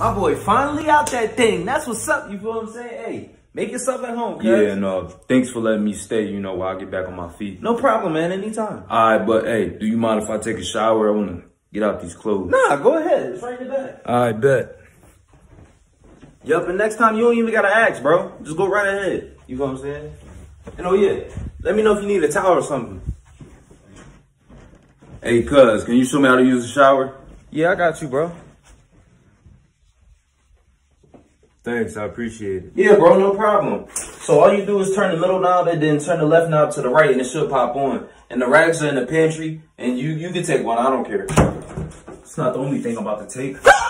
My boy finally out that thing. That's what's up, you feel what I'm saying? Hey, make yourself at home, cuz. Yeah, no, thanks for letting me stay, you know, while I get back on my feet. No problem, man, anytime. All right, but hey, do you mind if I take a shower? I want to get out these clothes. Nah, go ahead. It's right in the back. All right, bet. Yup, and next time you don't even got to ask, bro. Just go right ahead. You feel what I'm saying? And oh yeah, let me know if you need a towel or something. Hey, cuz, can you show me how to use the shower? Yeah, I got you, bro. Thanks, I appreciate it. Yeah, bro, no problem. So all you do is turn the middle knob and then turn the left knob to the right and it should pop on. And the rags are in the pantry and you can take one, I don't care. It's not the only thing I'm about to take.